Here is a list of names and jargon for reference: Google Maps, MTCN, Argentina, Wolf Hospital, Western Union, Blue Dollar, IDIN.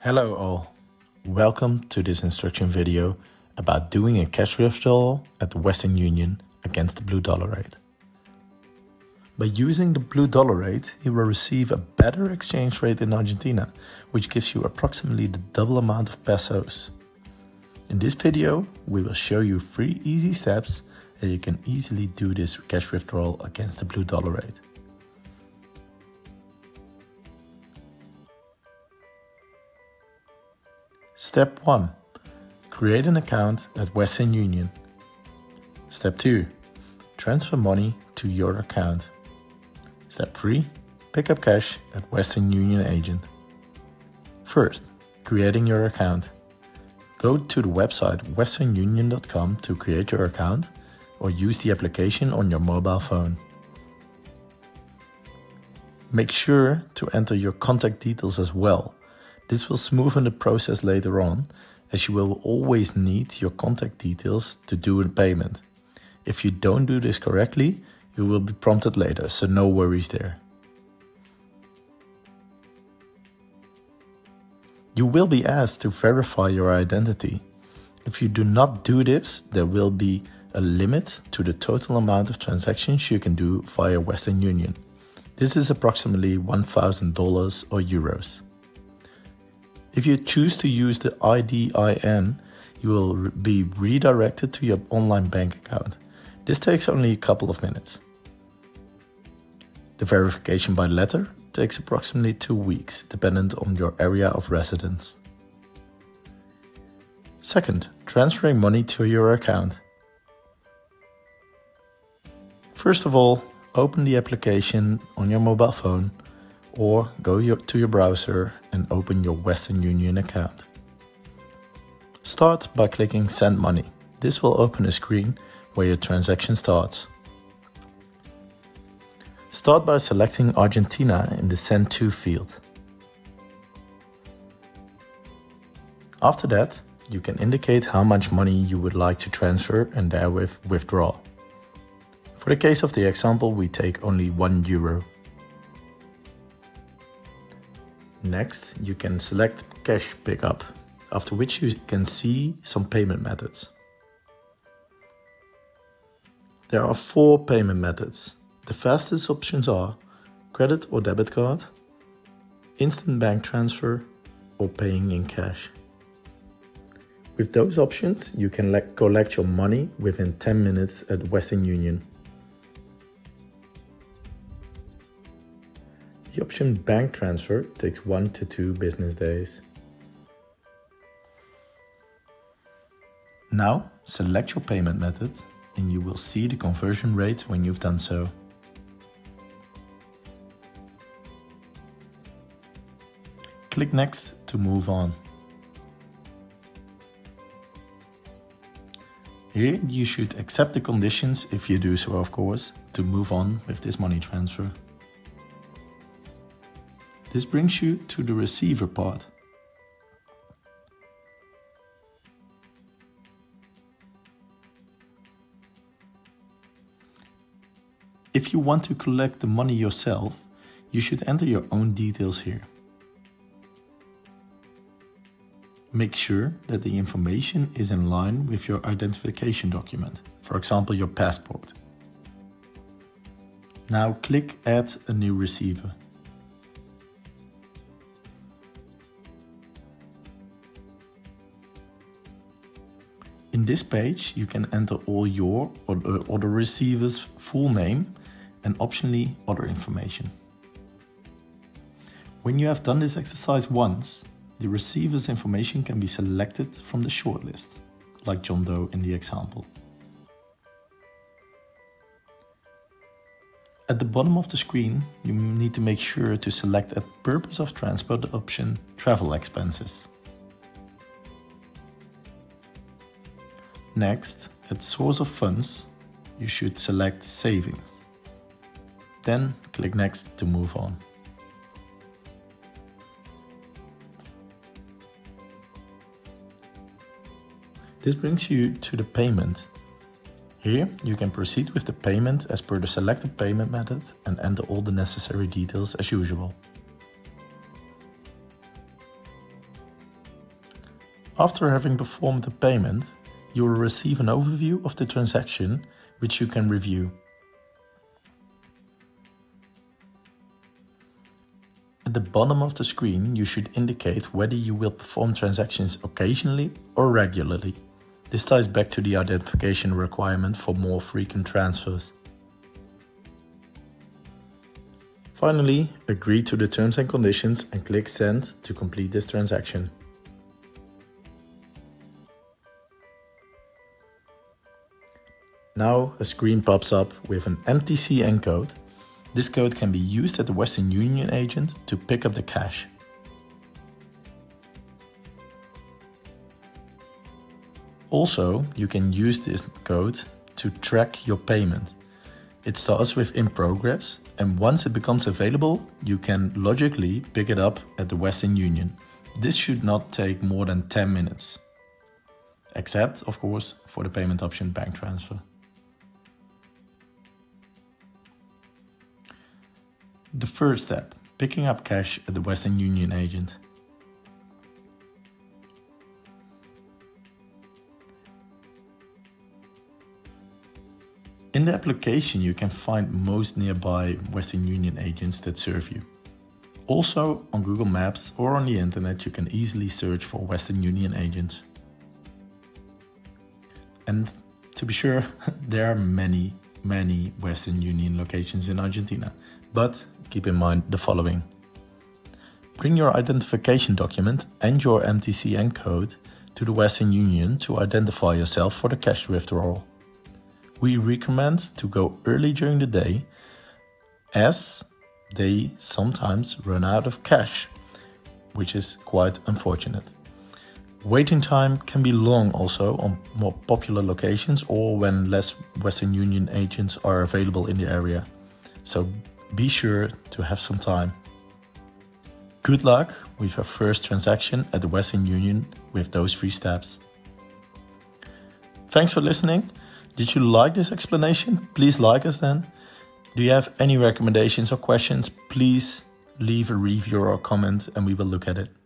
Hello all, welcome to this instruction video about doing a cash withdrawal at the Western Union against the blue dollar rate. By using the blue dollar rate, you will receive a better exchange rate in Argentina, which gives you approximately the double amount of pesos. In this video, we will show you 3 easy steps that you can easily do this cash withdrawal against the blue dollar rate. Step 1. Create an account at Western Union. Step 2. Transfer money to your account. Step 3. Pick up cash at Western Union agent. First, creating your account. Go to the website westernunion.com to create your account or use the application on your mobile phone. Make sure to enter your contact details as well. This will smoothen the process later on, as you will always need your contact details to do a payment. If you don't do this correctly, you will be prompted later, so no worries there. You will be asked to verify your identity. If you do not do this, there will be a limit to the total amount of transactions you can do via Western Union. This is approximately $1,000 or euros. If you choose to use the IDIN, you will be redirected to your online bank account. This takes only a couple of minutes. The verification by letter takes approximately 2 weeks, dependent on your area of residence. Second, transferring money to your account. First of all, open the application on your mobile phone or go to your browser and open your Western Union account. Start by clicking Send Money. This will open a screen where your transaction starts. Start by selecting Argentina in the Send To field. After that, you can indicate how much money you would like to transfer and therewith withdraw. For the case of the example, we take only €1. Next, you can select Cash Pickup, after which you can see some payment methods. There are 4 payment methods. The fastest options are credit or debit card, instant bank transfer, or paying in cash. With those options, you can collect your money within 10 minutes at Western Union. The option bank transfer takes 1 to 2 business days. Now select your payment method and you will see the conversion rate when you've done so. Click Next to move on. Here you should accept the conditions, if you do so of course, to move on with this money transfer. This brings you to the receiver part. If you want to collect the money yourself, you should enter your own details here. Make sure that the information is in line with your identification document, for example your passport. Now click Add a new receiver. In this page, you can enter all your or the receiver's full name and optionally other information. When you have done this exercise once, the receiver's information can be selected from the shortlist, like John Doe in the example. At the bottom of the screen, you need to make sure to select at purpose of transport the option Travel Expenses. Next, at Source of Funds, you should select Savings. Then click Next to move on. This brings you to the payment. Here you can proceed with the payment as per the selected payment method and enter all the necessary details as usual. After having performed the payment, you will receive an overview of the transaction, which you can review. At the bottom of the screen, you should indicate whether you will perform transactions occasionally or regularly. This ties back to the identification requirement for more frequent transfers. Finally, agree to the terms and conditions and click Send to complete this transaction. Now a screen pops up with an MTCN code. This code can be used at the Western Union agent to pick up the cash. Also, you can use this code to track your payment. It starts with in progress, and once it becomes available, you can logically pick it up at the Western Union. This should not take more than 10 minutes, except, of course, for the payment option bank transfer. The first step, picking up cash at the Western Union agent. In the application, you can find most nearby Western Union agents that serve you. Also, on Google Maps or on the internet, you can easily search for Western Union agents. And to be sure, there are many Western Union locations in Argentina, but keep in mind the following. Bring your identification document and your MTCN code to the Western Union to identify yourself for the cash withdrawal. We recommend to go early during the day, as they sometimes run out of cash, which is quite unfortunate. Waiting time can be long also on more popular locations or when less Western Union agents are available in the area. So be sure to have some time. Good luck with your first transaction at the Western Union with those three steps. Thanks for listening. Did you like this explanation? Please like us then. Do you have any recommendations or questions? Please leave a review or comment and we will look at it.